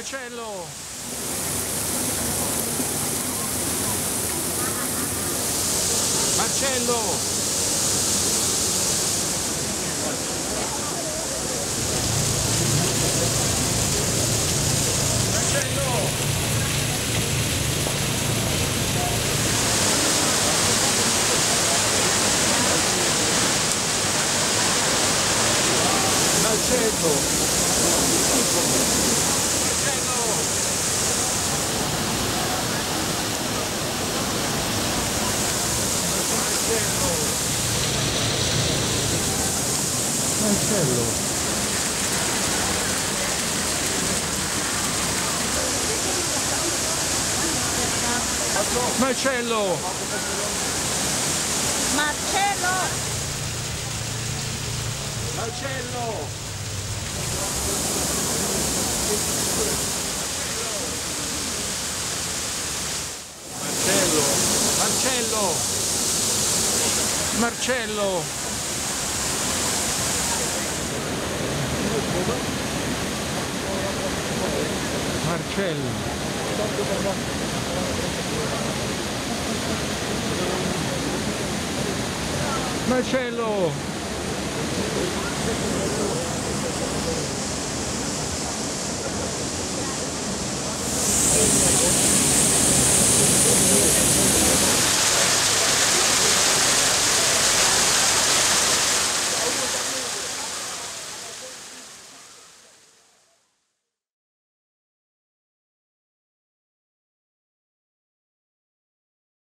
Marcello! Marcello! Marcello. Marcello! Marcello! Marcello! Marcello! Marcello! Marcello! Marcello! Marcello!